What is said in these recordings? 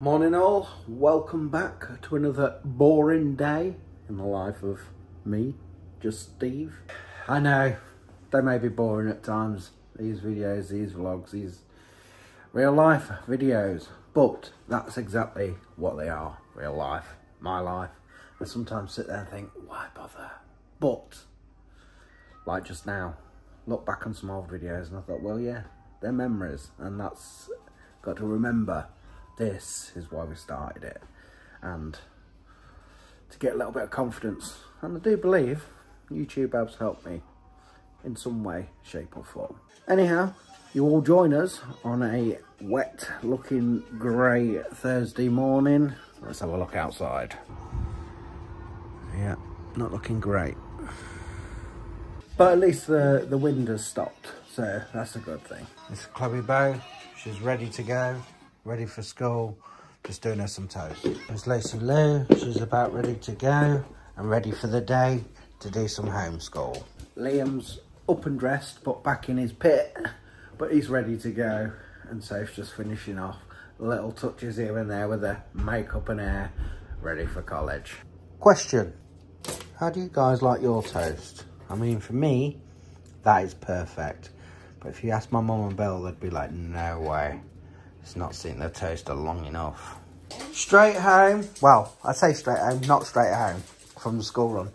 Morning all, welcome back to another boring day in the life of me, just Steve. I know, they may be boring at times, these videos, these vlogs, these real life videos, but that's exactly what they are, real life, my life. I sometimes sit there and think, why bother? But, like just now, look back on some old videos and I thought, well yeah, they're memories and that's got to remember. This is why we started it, and to get a little bit of confidence. And I do believe YouTube helps help me in some way, shape or form. Anyhow, you all join us on a wet looking grey Thursday morning. Let's have a look outside. Yeah, not looking great. But at least the wind has stopped, so that's a good thing. It's Chloe Bow, she's ready to go. Ready for school, just doing her some toast. It's Lacey Lou, she's about ready to go and ready for the day to do some homeschool. Liam's up and dressed, put back in his pit, but he's ready to go. And Soph's just finishing off little touches here and there with her makeup and hair, ready for college. Question, how do you guys like your toast? I mean, for me, that is perfect. But if you ask my mum and Bill, they'd be like, no way. It's not sitting the toaster long enough. Straight home. Well, I say straight home, not straight home. From the school run.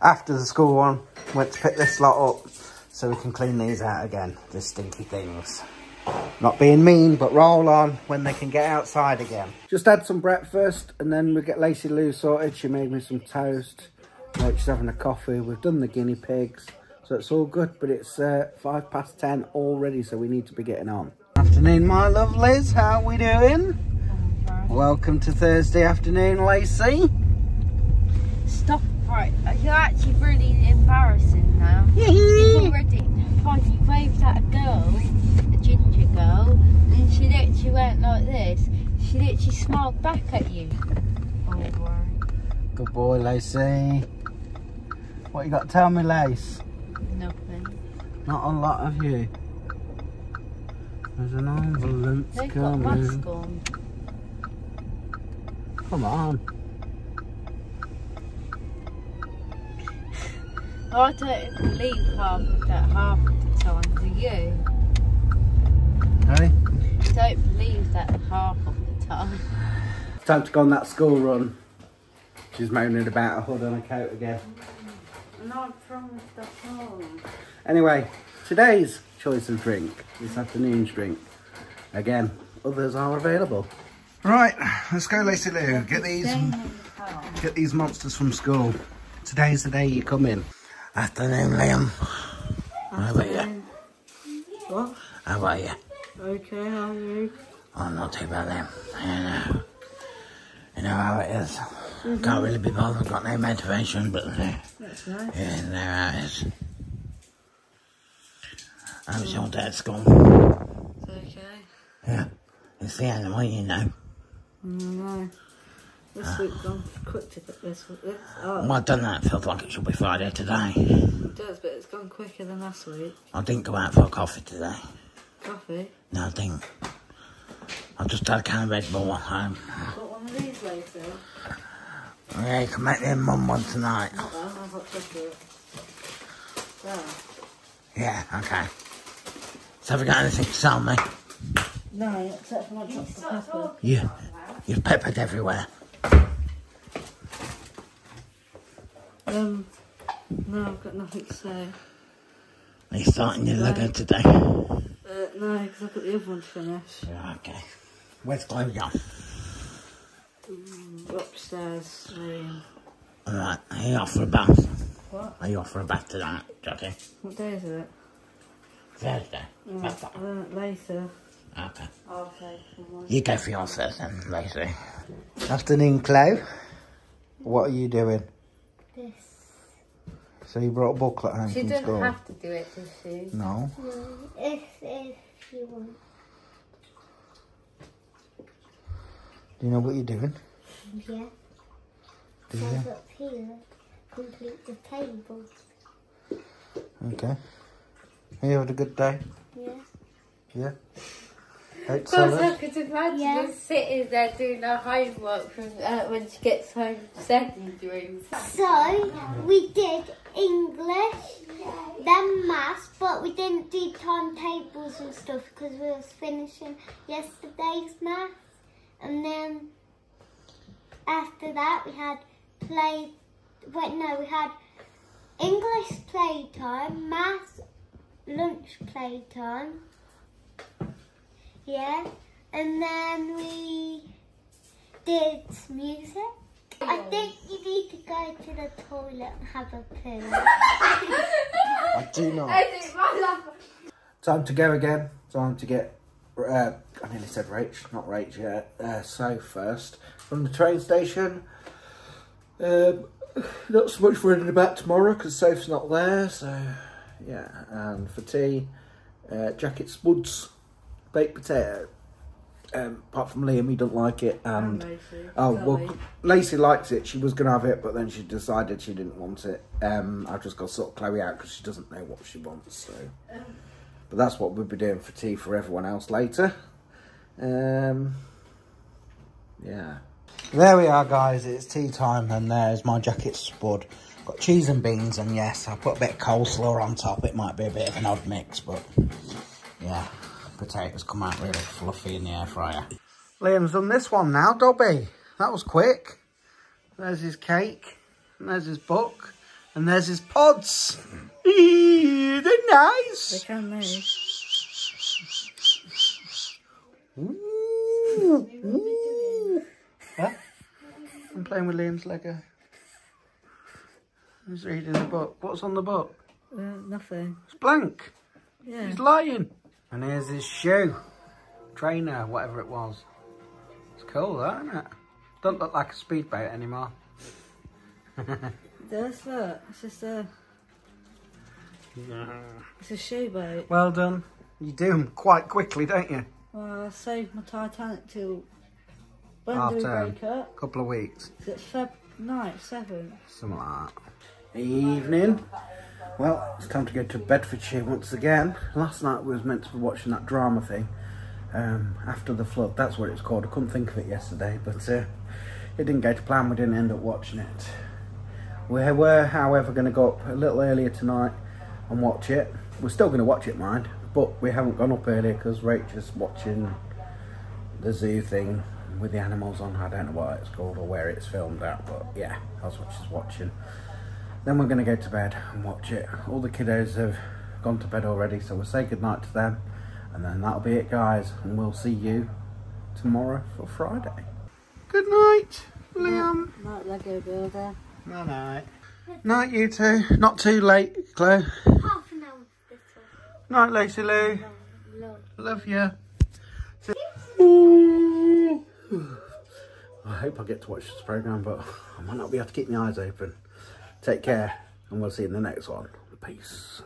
After the school run, went to pick this lot up so we can clean these out again. The stinky things. Not being mean, but roll on when they can get outside again. Just had some breakfast and then we get Lacey Lou sorted. She made me some toast. She's having a coffee. We've done the guinea pigs. So it's all good, but it's 10:05 already, so we need to be getting on. Afternoon, my lovelies, how are we doing? Right. Welcome to Thursday afternoon, Lacey. Stop right, you're actually really embarrassing now. It's already funny, you waved at a girl, a ginger girl, and she literally went like this. She literally smiled back at you. Alright. Good boy, Lacey. What you got to tell me, Lace? Nothing. Not a lot of you. There's an ambulance coming. Come on. I don't believe half of that half of the time, do you? Hey? I don't believe that half of the time. It's time to go on that school run. She's moaning about a hood and a coat again. Not from the home. Anyway, today's choice of drink, this afternoon's drink. Again, others are available. Right, let's go, Lacey Lou. Get these monsters from school. Today's the day you come in. Afternoon, Liam. How about you? What? How about you? Okay, how are you? Oh, not too bad, Liam. You know how it is. Mm-hmm. Can't really be bothered. Got no motivation, but that's nice. Yeah, you know how it is. I was your dad's school. It's okay. Yeah. It's the end of what you know. No. This week's gone quick to get this week. Oh. Well done that. It felt like it should be Friday today. It does, but it's gone quicker than last week. I didn't go out for a coffee today. Coffee? No, I didn't. I just had a can of Red Bull at home. Got one of these later? Yeah, you can make me and Mum one tonight. Not that. I've got chocolate. Yeah, okay. So have you got anything to sell me? No, except for my chocolate. Yeah, you've peppered everywhere. No, I've got nothing to say. Are you starting your LEGO today? No, because I've got the other one to finish. Yeah, okay. Where's Chloe gone? Upstairs, room. Alright, are you off for a bath? What? Are you off for a bath tonight, Jackie? What day is it? Thursday. Later. Okay. Okay. You go for yours first then, Lacey. Afternoon, Chloe. What are you doing? This. So you brought a booklet home from school? She doesn't have to do it, does she? No. No, if she wants. Do you know what you're doing? Yeah. Do you? Up here, complete the table. Okay. Are you having a good day? Yeah. Yeah? cake salad. Of course, I could imagine her sitting there doing her homework from, when she gets home from secondary. So, we did English, then maths, but we didn't do timetables and stuff because we was finishing yesterday's maths. And then after that, we had we had English playtime, maths, lunch playtime, and then we did music. I think you need to go to the toilet and have a poo. I do not. Time to go again. Time to get, I nearly said Rach, not Rach yet. So first, from the train station, not so much worrying about tomorrow because Soph's not there, so yeah. And for tea, Jacket's Woods baked potato. Apart from Liam, he doesn't like it, and Lacey. Lacey likes it. She was going to have it, but then she decided she didn't want it. I've just got to sort Chloe out because she doesn't know what she wants. So, but that's what we'll be doing for tea for everyone else later. Yeah. There we are, guys. It's tea time, and there's my jacket spud. Got cheese and beans, and yes, I put a bit of coleslaw on top. It might be a bit of an odd mix, but yeah, potatoes come out really fluffy in the air fryer. Liam's done this one now, Dobby. That was quick. There's his cake, and there's his book, and there's his pods. They're nice. They can move. Ooh, ooh. Huh? I'm playing with Liam's Lego. He's reading the book. What's on the book? Nothing. It's blank. Yeah. He's lying. And here's his shoe. Trainer, whatever it was. It's cool, though, isn't it? Doesn't look like a speedboat anymore. It does, look. It's just a... Yeah. It's a shoe boat. Well done. You do them quite quickly, don't you? Well, I saved my Titanic till... When do we break up? Couple of weeks. Is it Feb 9th, 7th? Something like that. Evening. Well, it's time to go to Bedfordshire once again. Last night we was meant to be watching that drama thing. After the Flood, that's what it's called. I couldn't think of it yesterday, but it didn't go to plan. We didn't end up watching it. We were, however, going to go up a little earlier tonight and watch it. We're still going to watch it, mind, but we haven't gone up earlier because Rachel's watching the zoo thing with the animals on. I don't know what it's called or where it's filmed at, but yeah, that's what she's watching. Then we're going to go to bed and watch it. All the kiddos have gone to bed already, so we'll say goodnight to them, and then that'll be it, guys, and we'll see you tomorrow for Friday. Good night, Liam. Night, Lego builder. Night, night. Night, you two. Not too late, Chloe. Half an hour. Night, Lacey Lou. Love you. I hope I get to watch this programme, but I might not be able to keep my eyes open. Take care, and we'll see you in the next one. Peace.